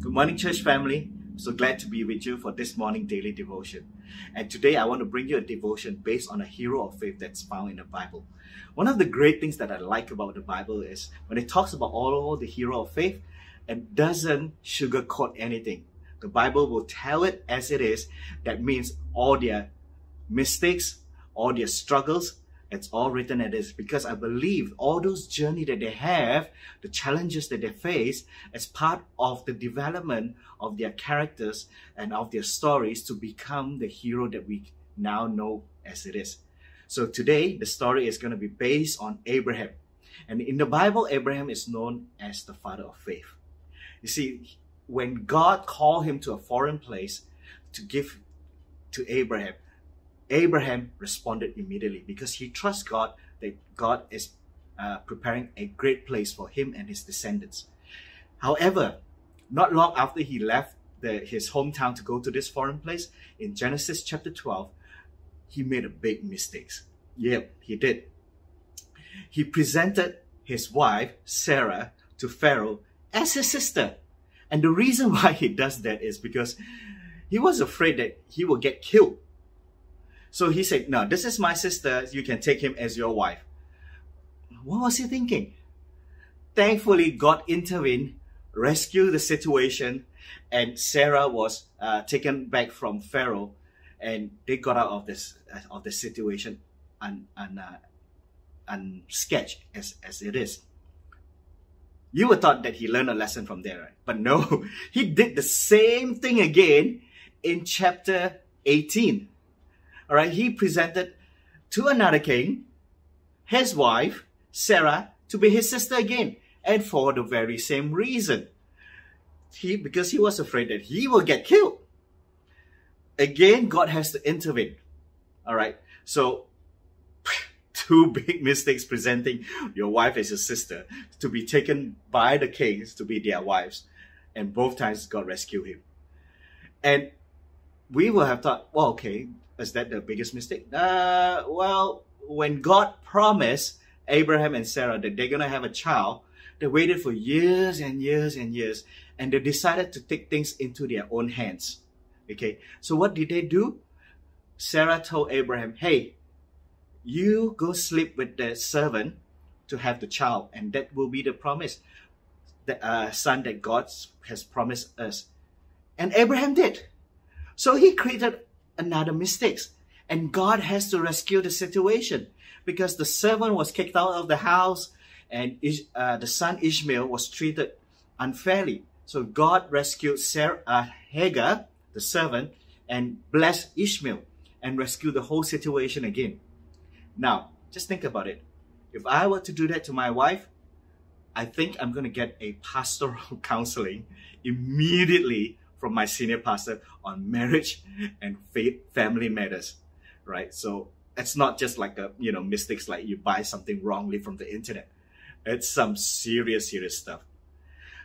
Good morning, church family. I'm so glad to be with you for this morning daily devotion. And today I want to bring you a devotion based on a hero of faith that's found in the Bible. One of the great things that I like about the Bible is when it talks about all the hero of faith, it doesn't sugarcoat anything. The Bible will tell it as it is. That means all their mistakes, all their struggles, it's all written at this, because I believe all those journey that they have, the challenges that they face, as part of the development of their characters and of their stories to become the hero that we now know as it is. So today, the story is going to be based on Abraham. And in the Bible, Abraham is known as the father of faith. You see, when God called him to a foreign place to give to Abraham, Abraham responded immediately because he trusts God that God is preparing a great place for him and his descendants. However, not long after he left his hometown to go to this foreign place, in Genesis chapter 12, he made a big mistake. Yep, he did. He presented his wife, Sarah, to Pharaoh as his sister. And the reason why he does that is because he was afraid that he will get killed. So he said, no, this is my sister. You can take him as your wife. What was he thinking? Thankfully, God intervened, rescued the situation, and Sarah was taken back from Pharaoh, and they got out of the situation unscathed as it is. You would thought that he learned a lesson from there, right? But no, he did the same thing again in chapter 18. All right, he presented to another king, his wife, Sarah, to be his sister again. And for the very same reason, because he was afraid that he will get killed. Again, God has to intervene. All right, so two big mistakes: presenting your wife as your sister to be taken by the kings to be their wives. And both times God rescued him. And we will have thought, well, okay, is that the biggest mistake? Well, when God promised Abraham and Sarah that they're going to have a child, they waited for years and years and years, and they decided to take things into their own hands. Okay, so what did they do? Sarah told Abraham, hey, you go sleep with the servant to have the child, and that will be the promise, the son that God has promised us. And Abraham did. So he created another mistake, and God has to rescue the situation because the servant was kicked out of the house, and the son Ishmael was treated unfairly. So God rescued Hagar, the servant, and blessed Ishmael and rescued the whole situation again. Now, just think about it. If I were to do that to my wife, I think I'm going to get a pastoral counseling immediately from my senior pastor on marriage and family matters, right? So it's not just like a, you know, mistakes like you buy something wrongly from the internet. It's some serious, serious stuff.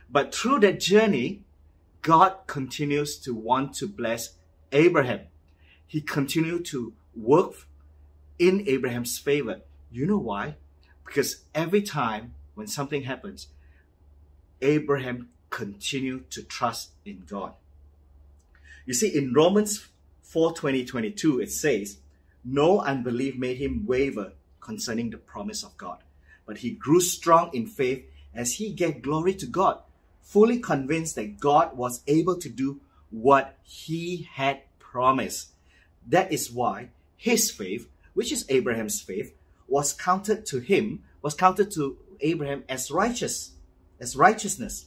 But through that journey, God continues to want to bless Abraham. He continued to work in Abraham's favor. You know why? Because every time when something happens, Abraham continued to trust in God. You see, in Romans 4:20-22, it says, no unbelief made him waver concerning the promise of God, but he grew strong in faith as he gave glory to God, fully convinced that God was able to do what he had promised. That is why his faith, which is Abraham's faith, was counted to Abraham as righteousness.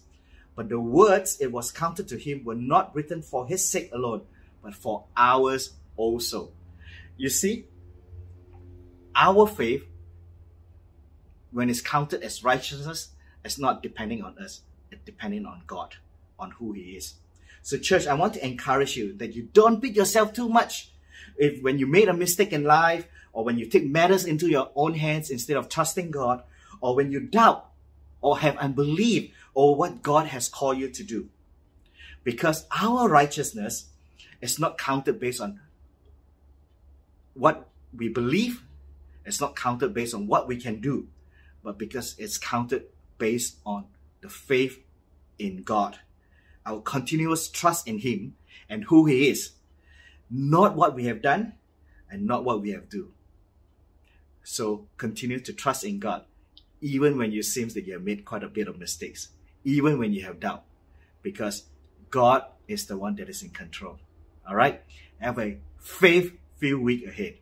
But the words it was counted to him were not written for his sake alone, but for ours also. You see, our faith, when it's counted as righteousness, it's not depending on us. It's depending on God, on who he is. So church, I want to encourage you that you don't beat yourself too much. If when you made a mistake in life, or when you take matters into your own hands instead of trusting God, or when you doubt, or have unbelief, or what God has called you to do. Because our righteousness is not counted based on what we believe. It's not counted based on what we can do. But because it's counted based on the faith in God. our continuous trust in Him and who He is, not what we have done and not what we have do. So continue to trust in God, even when it seems that you have made quite a bit of mistakes, even when you have doubt, because God is the one that is in control. All right? Have a faith-filled week ahead.